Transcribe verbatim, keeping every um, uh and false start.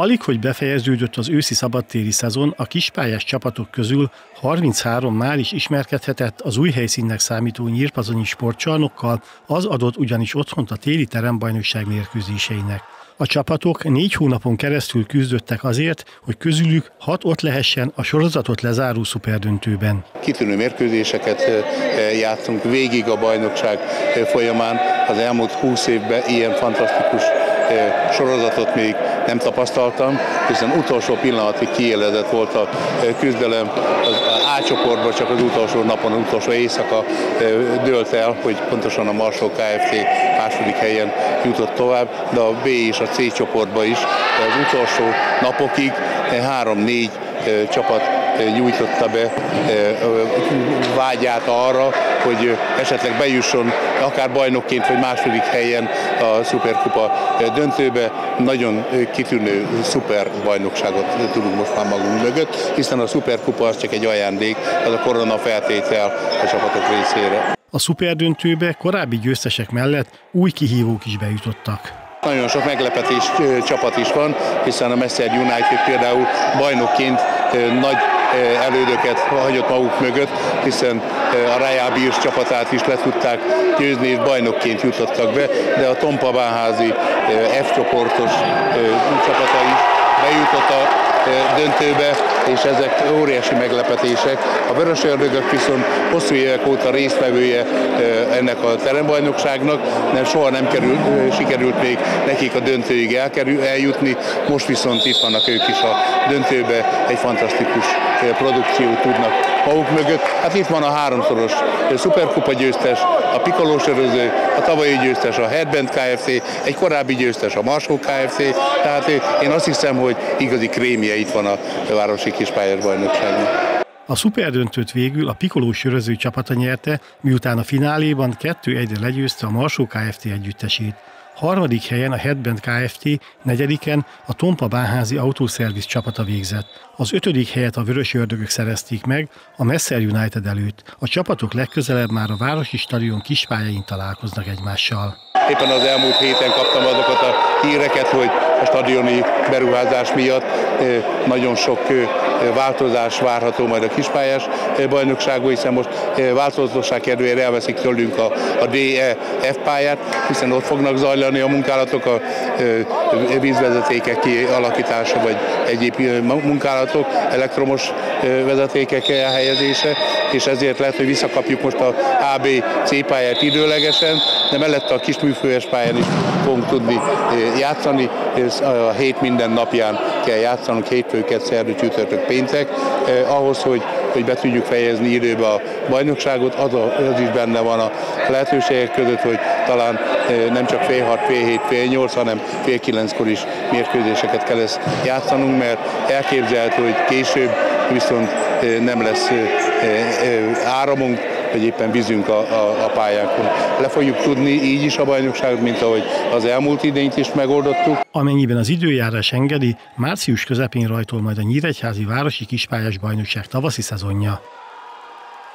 Alig, hogy befejeződött az őszi szabadtéri szezon, a kispályás csapatok közül harminchárom már is ismerkedhetett az új helyszínnek számító nyírpazonyi sportcsarnokkal, az adott ugyanis otthont a téli terembajnokság mérkőzéseinek. A csapatok négy hónapon keresztül küzdöttek azért, hogy közülük hat ott lehessen a sorozatot lezáró szuperdöntőben. Kitűnő mérkőzéseket játszunk végig a bajnokság folyamán. Az elmúlt húsz évben ilyen fantasztikus sorozatot még nem tapasztaltam, hiszen utolsó pillanatig kiélezett volt a küzdelem. Az A csoportban csak az utolsó napon, az utolsó éjszaka dőlt el, hogy pontosan a Marso Kft. Második helyen jutott tovább, de a B és a C csoportban is az utolsó napokig három-négy csapat nyújtotta be vágyát arra, hogy esetleg bejusson akár bajnokként vagy második helyen a szuperkupa döntőbe. Nagyon kitűnő szuperbajnokságot tudunk most már magunk mögött, hiszen a szuperkupa az csak egy ajándék, az a korona feltétel a csapatok részére. A szuperdöntőbe korábbi győztesek mellett új kihívók is bejutottak. Nagyon sok meglepetés csapat is van, hiszen a Messer United például bajnokként nagy elődöket hagyott maguk mögött, hiszen a Rájábís csapatát is le tudták győzni, és bajnokként jutottak be, de a Tompa-Bánházi F csoportos csapata is bejutott a döntőbe, és ezek óriási meglepetések. A Vörösi Ördögök viszont hosszú évek óta résztvevője ennek a terembajnokságnak, nem soha nem került, sikerült még nekik a döntőig eljutni, most viszont itt vannak ők is a döntőbe, egy fantasztikus produkciót tudnak maguk mögött. Hát itt van a háromszoros szuperkupa győztes, a pikolós öröző, a tavalyi győztes a Headband Kft., egy korábbi győztes a Marso Kft., tehát én azt hiszem, hogy igazi krémje itt van a Városi Kispályás Bajnokságnak. A szuperdöntőt végül a pikolós öröző csapata nyerte, miután a fináléban kettő egyre legyőzte a Marso Kft. Együttesét. Harmadik helyen a Headband Kft., negyediken a Tompa-Bánházi autószervisz csapata végzett. Az ötödik helyet a Vörösi Ördögök szerezték meg a Messer United előtt. A csapatok legközelebb már a Városi Stadion kispályáin találkoznak egymással. Éppen az elmúlt héten kaptam azokat a híreket, hogy a stadioni beruházás miatt nagyon sok változás várható majd a kispályás bajnokságban, hiszen most változatosság kedvéért elveszik tőlünk a, a D E F pályát, hiszen ott fognak zajlani a munkálatok, a, a vízvezetékek kialakítása vagy egyéb munkálatok, elektromos vezetékek elhelyezése, és ezért lehet, hogy visszakapjuk most a A B C pályát időlegesen, de mellette a kisműfőes pályán is fogunk tudni játszani, és a hét minden napján kell játszanunk, hétfőket, szerdő, csütörtök, péntek, eh, ahhoz, hogy, hogy be tudjuk fejezni időbe a bajnokságot, az, a, az is benne van a lehetőségek között, hogy talán eh, nem csak fél hat, fél hét, fél nyolc, hanem fél kilenckor is mérkőzéseket kell ezt játszanunk, mert elképzelhető, hogy később viszont eh, nem lesz eh, eh, áramunk, hogy éppen vízünk a, a, a pályákon. Le fogjuk tudni így is a bajnokságot, mint ahogy az elmúlt idényt is megoldottuk. Amennyiben az időjárás engedi, március közepén rajtol majd a Nyíregyházi Városi Kispályás Bajnokság tavaszi szezonja.